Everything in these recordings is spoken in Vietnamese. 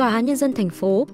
Tòa án Nhân dân thành phố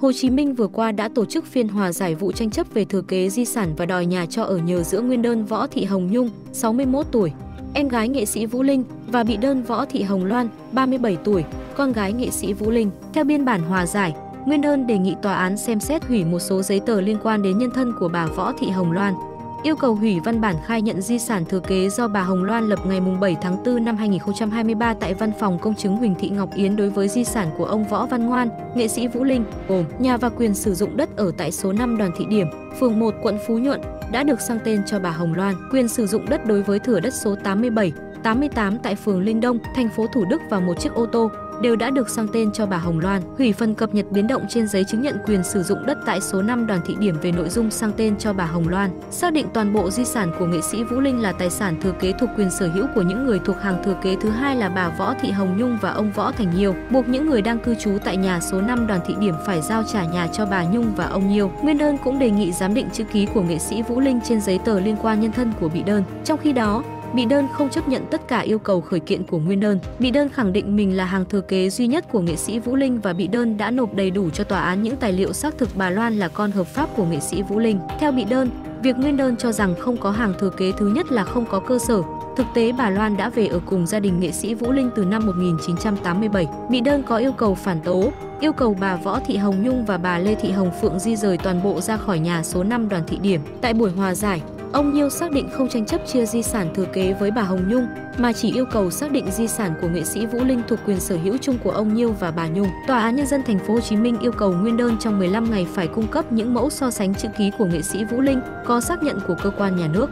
Hồ Chí Minh vừa qua đã tổ chức phiên hòa giải vụ tranh chấp về thừa kế di sản và đòi nhà cho ở nhờ giữa nguyên đơn Võ Thị Hồng Nhung, 61 tuổi, em gái nghệ sĩ Vũ Linh và bị đơn Võ Thị Hồng Loan, 37 tuổi, con gái nghệ sĩ Vũ Linh. Theo biên bản hòa giải, nguyên đơn đề nghị tòa án xem xét hủy một số giấy tờ liên quan đến nhân thân của bà Võ Thị Hồng Loan, yêu cầu hủy văn bản khai nhận di sản thừa kế do bà Hồng Loan lập ngày 7 tháng 4 năm 2023 tại văn phòng công chứng Huỳnh Thị Ngọc Yến đối với di sản của ông Võ Văn Ngoan, nghệ sĩ Vũ Linh, gồm nhà và quyền sử dụng đất ở tại số 5 Đoàn Thị Điểm, phường 1, quận Phú Nhuận, đã được sang tên cho bà Hồng Loan, quyền sử dụng đất đối với thửa đất số 87, 88 tại phường Linh Đông, thành phố Thủ Đức và một chiếc ô tô, đều đã được sang tên cho bà Hồng Loan, hủy phần cập nhật biến động trên giấy chứng nhận quyền sử dụng đất tại số 5 Đoàn Thị Điểm về nội dung sang tên cho bà Hồng Loan, xác định toàn bộ di sản của nghệ sĩ Vũ Linh là tài sản thừa kế thuộc quyền sở hữu của những người thuộc hàng thừa kế thứ hai là bà Võ Thị Hồng Nhung và ông Võ Thành Nhiêu, buộc những người đang cư trú tại nhà số 5 Đoàn Thị Điểm phải giao trả nhà cho bà Nhung và ông Nhiêu. Nguyên đơn cũng đề nghị giám định chữ ký của nghệ sĩ Vũ Linh trên giấy tờ liên quan nhân thân của bị đơn. Trong khi đó, bị đơn không chấp nhận tất cả yêu cầu khởi kiện của nguyên đơn. Bị đơn khẳng định mình là hàng thừa kế duy nhất của nghệ sĩ Vũ Linh và bị đơn đã nộp đầy đủ cho tòa án những tài liệu xác thực bà Loan là con hợp pháp của nghệ sĩ Vũ Linh. Theo bị đơn, việc nguyên đơn cho rằng không có hàng thừa kế thứ nhất là không có cơ sở. Thực tế bà Loan đã về ở cùng gia đình nghệ sĩ Vũ Linh từ năm 1987. Bị đơn có yêu cầu phản tố, yêu cầu bà Võ Thị Hồng Nhung và bà Lê Thị Hồng Phượng di rời toàn bộ ra khỏi nhà số 5 Đoàn Thị Điểm. Tại buổi hòa giải, ông Nhiêu xác định không tranh chấp chia di sản thừa kế với bà Hồng Nhung, mà chỉ yêu cầu xác định di sản của nghệ sĩ Vũ Linh thuộc quyền sở hữu chung của ông Nhiêu và bà Nhung. Tòa án Nhân dân thành phố Hồ Chí Minh yêu cầu nguyên đơn trong 15 ngày phải cung cấp những mẫu so sánh chữ ký của nghệ sĩ Vũ Linh có xác nhận của cơ quan nhà nước.